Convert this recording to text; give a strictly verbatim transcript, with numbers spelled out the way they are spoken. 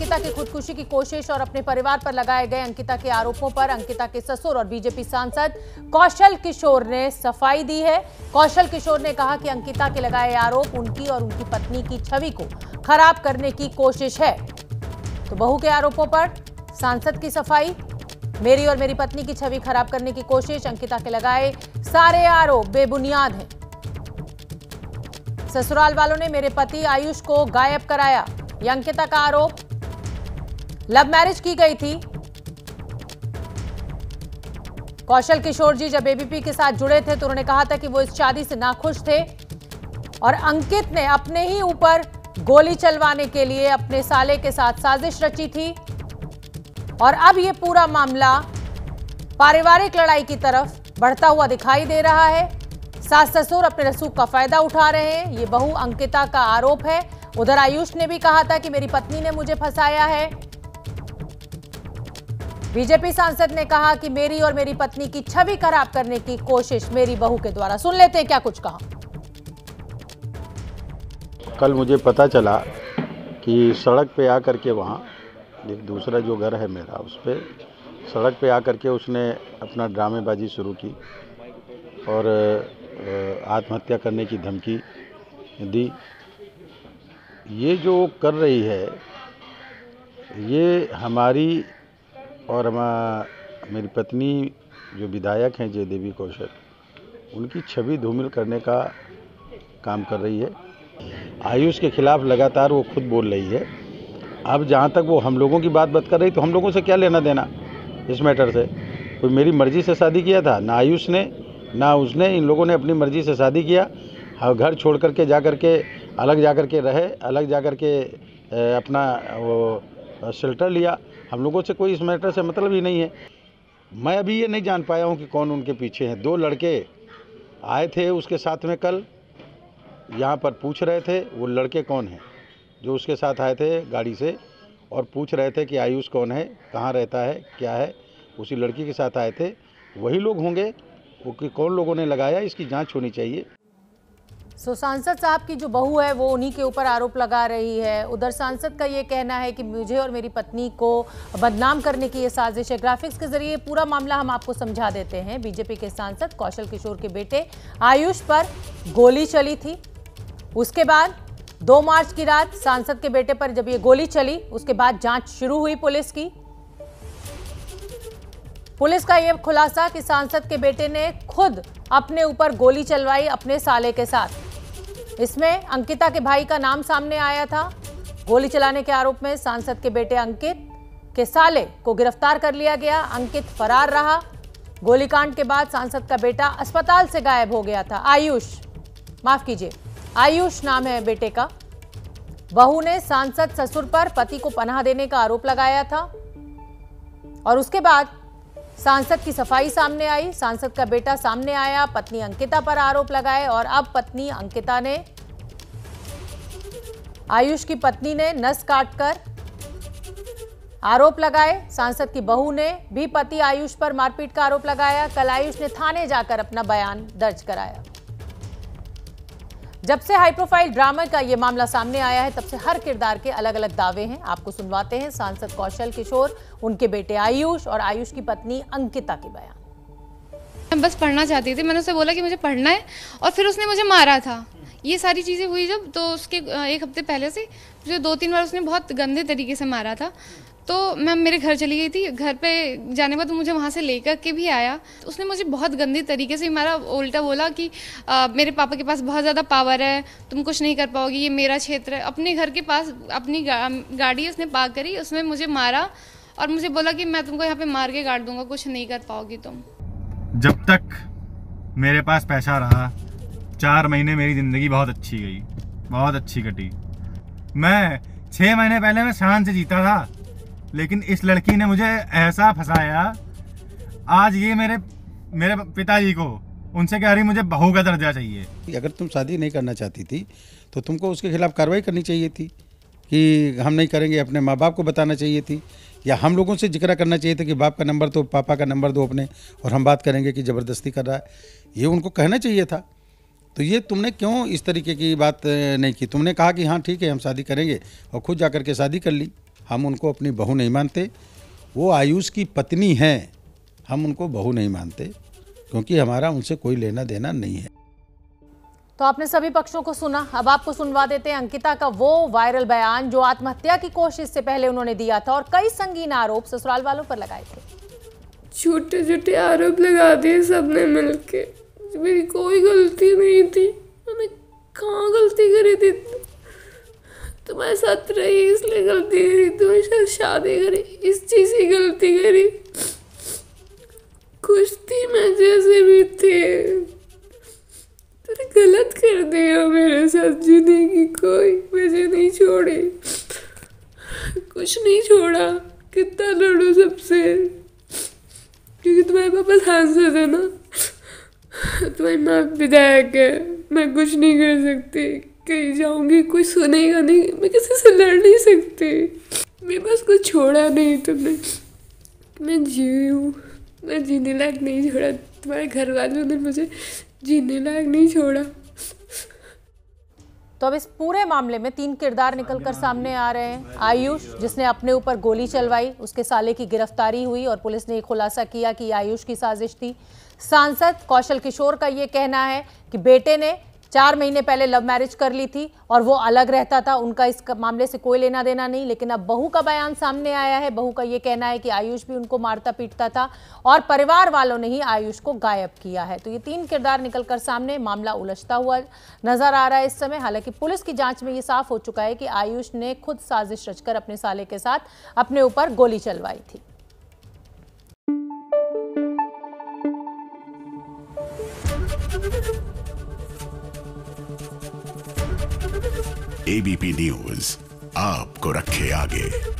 अंकिता की खुदकुशी की कोशिश और अपने परिवार पर लगाए गए अंकिता के आरोपों पर अंकिता के ससुर और बीजेपी सांसद कौशल किशोर ने सफाई दी है। कौशल किशोर ने कहा कि अंकिता के लगाए आरोप उनकी और उनकी पत्नी की छवि को खराब करने की कोशिश है। तो बहू के आरोपों पर सांसद की सफाई, मेरी और मेरी पत्नी की छवि खराब करने की कोशिश, अंकिता के लगाए सारे आरोप बेबुनियाद हैं। ससुराल वालों ने मेरे पति आयुष को गायब कराया, यह अंकिता का आरोप। लव मैरिज की गई थी। कौशल किशोर जी जब एबीपी के साथ जुड़े थे तो उन्होंने कहा था कि वो इस शादी से नाखुश थे और अंकित ने अपने ही ऊपर गोली चलवाने के लिए अपने साले के साथ साजिश रची थी और अब ये पूरा मामला पारिवारिक लड़ाई की तरफ बढ़ता हुआ दिखाई दे रहा है। सास ससुर अपने रसूख का फायदा उठा रहे हैं, ये बहू अंकिता का आरोप है। उधर आयुष ने भी कहा था कि मेरी पत्नी ने मुझे फंसाया है। बीजेपी सांसद ने कहा कि मेरी और मेरी पत्नी की छवि खराब करने की कोशिश मेरी बहू के द्वारा। सुन लेते हैं क्या कुछ कहा। कल मुझे पता चला कि सड़क पे आकर के वहाँ एक दूसरा जो घर है मेरा उस पर सड़क पे आकर के उसने अपना ड्रामेबाजी शुरू की और आत्महत्या करने की धमकी दी। ये जो कर रही है ये हमारी और हमारी मेरी पत्नी जो विधायक हैं जय देवी कौशल, उनकी छवि धूमिल करने का काम कर रही है। आयुष के खिलाफ लगातार वो खुद बोल रही है। अब जहाँ तक वो हम लोगों की बात बात कर रही तो हम लोगों से क्या लेना देना इस मैटर से। कोई मेरी मर्ज़ी से शादी किया था ना आयुष ने ना उसने, इन लोगों ने अपनी मर्ज़ी से शादी किया। हाँ, घर छोड़ कर के जा कर के अलग जा कर के रहे, अलग जा कर के अपना वो शेल्टर लिया। हम लोगों से कोई इस मैटर से मतलब ही नहीं है। मैं अभी ये नहीं जान पाया हूँ कि कौन उनके पीछे हैं। दो लड़के आए थे उसके साथ में, कल यहाँ पर पूछ रहे थे वो लड़के कौन हैं जो उसके साथ आए थे गाड़ी से, और पूछ रहे थे कि आयुष कौन है, कहाँ रहता है, क्या है। उसी लड़की के साथ आए थे, वही लोग होंगे। वो कि कौन लोगों ने लगाया इसकी जांच होनी चाहिए। सो सांसद साहब की जो बहू है वो उन्हीं के ऊपर आरोप लगा रही है। उधर सांसद का ये कहना है कि मुझे और मेरी पत्नी को बदनाम करने की ये साजिश है। ग्राफिक्स के जरिए पूरा मामला हम आपको समझा देते हैं। बीजेपी के सांसद कौशल किशोर के बेटे आयुष पर गोली चली थी। उसके बाद दो मार्च की रात सांसद के बेटे पर जब ये गोली चली उसके बाद जांच शुरू हुई पुलिस की। पुलिस का यह खुलासा कि सांसद के बेटे ने खुद अपने ऊपर गोली चलवाई अपने साले के साथ। इसमें अंकिता के भाई का नाम सामने आया था। गोली चलाने के आरोप में सांसद के बेटे अंकित के साले को गिरफ्तार कर लिया गया। अंकित फरार रहा। गोलीकांड के बाद सांसद का बेटा अस्पताल से गायब हो गया था। आयुष, माफ कीजिए, आयुष नाम है बेटे का। बहू ने सांसद ससुर पर पति को पनाह देने का आरोप लगाया था और उसके बाद सांसद की सफाई सामने आई। सांसद का बेटा सामने आया, पत्नी अंकिता पर आरोप लगाए और अब पत्नी अंकिता ने, आयुष की पत्नी ने नस काटकर आरोप लगाए। सांसद की बहू ने भी पति आयुष पर मारपीट का आरोप लगाया। कल आयुष ने थाने जाकर अपना बयान दर्ज कराया। जब से हाई प्रोफाइल ड्रामा का ये मामला सामने आया है तब से हर किरदार के अलग अलग दावे हैं, आपको सुनवाते हैं। सांसद कौशल किशोर, उनके बेटे आयुष और आयुष की पत्नी अंकिता के बयान। मैं बस पढ़ना चाहती थी, मैंने उससे बोला कि मुझे पढ़ना है और फिर उसने मुझे मारा था। ये सारी चीज़ें हुई जब, तो उसके एक हफ्ते पहले से मुझे दो तीन बार उसने बहुत गंदे तरीके से मारा था। तो मैं मेरे घर चली गई थी। घर पे जाने के बाद मुझे वहाँ से लेकर के भी आया। उसने मुझे बहुत गंदे तरीके से मारा, उल्टा बोला कि आ, मेरे पापा के पास बहुत ज़्यादा पावर है, तुम कुछ नहीं कर पाओगी, ये मेरा क्षेत्र है। अपने घर के पास अपनी गा, गाड़ी उसने पार्क करी, उसमें मुझे मारा और मुझे बोला कि मैं तुमको यहाँ पे मार के गाड़ दूंगा, कुछ नहीं कर पाओगी तुम। जब तक मेरे पास पैसा रहा चार महीने मेरी ज़िंदगी बहुत अच्छी गई, बहुत अच्छी कटी। मैं छः महीने पहले मैं शान से जीता था, लेकिन इस लड़की ने मुझे ऐसा फंसाया। आज ये मेरे मेरे पिताजी को उनसे कह रही मुझे बहू का दर्जा चाहिए। अगर तुम शादी नहीं करना चाहती थी तो तुमको उसके खिलाफ कार्रवाई करनी चाहिए थी कि हम नहीं करेंगे। अपने माँ बाप को बताना चाहिए थी या हम लोगों से जिक्र करना चाहिए था कि बाप का नंबर दो, पापा का नंबर दो अपने, और हम बात करेंगे कि ज़बरदस्ती कर रहा है। ये उनको कहना चाहिए था। तो ये तुमने क्यों इस तरीके की बात नहीं की? तुमने कहा कि हाँ ठीक है हम शादी करेंगे और खुद जा कर के शादी कर ली। हम उनको अपनी बहू नहीं मानते। वो आयुष की पत्नी हैं, हम उनको बहू नहीं मानते क्योंकि हमारा उनसे कोई लेना देना नहीं है। तो आपने सभी पक्षों को सुना, अब आपको सुनवा देते हैं अंकिता का वो वायरल बयान जो आत्महत्या की कोशिश से पहले उन्होंने दिया था और कई संगीन आरोप ससुराल वालों पर लगाए थे। छोटे छोटे आरोप लगा दिए सबने मिलके। मेरी कोई गलती नहीं थी, मैंने कहाँ गलती करी थी? तुम्हारे साथ रही इसलिए गलती करी, तुम्हारे साथ शादी करी इस चीज़ की गलती करी। खुश थी मैं जैसे भी थे, तूने गलत कर दिया। मेरे साथ जीने की कोई वजह नहीं छोड़ी, कुछ नहीं छोड़ा। कितना लड़ू सबसे, क्योंकि तुम्हारे पापा सांसद है ना, तुम्हारी माँ विधायक है। मैं कुछ नहीं कर सकती, कहीं जाऊंगी कोई सुनेगा नहीं, मैं किसी से लड़ नहीं सकती। मेरे पास कुछ छोड़ा नहीं तुमने, मैं जी हूँ। मैं जीने लायक नहीं छोड़ा, तुम्हारे घर वालों ने मुझे जीने लायक नहीं छोड़ा। तो अब इस पूरे मामले में तीन किरदार निकलकर सामने आ रहे हैं। आयुष जिसने अपने ऊपर गोली चलवाई, उसके साले की गिरफ्तारी हुई और पुलिस ने खुलासा किया कि आयुष की साजिश थी। सांसद कौशल किशोर का ये कहना है कि बेटे ने चार महीने पहले लव मैरिज कर ली थी और वो अलग रहता था, उनका इस मामले से कोई लेना देना नहीं। लेकिन अब बहू का बयान सामने आया है। बहू का ये कहना है कि आयुष भी उनको मारता पीटता था और परिवार वालों ने ही आयुष को गायब किया है। तो ये तीन किरदार निकलकर सामने, मामला उलझता हुआ नजर आ रहा है इस समय। हालांकि पुलिस की जाँच में ये साफ हो चुका है कि आयुष ने खुद साजिश रचकर अपने साले के साथ अपने ऊपर गोली चलवाई थी। ए बी पी न्यूज़ आपको रखे आगे।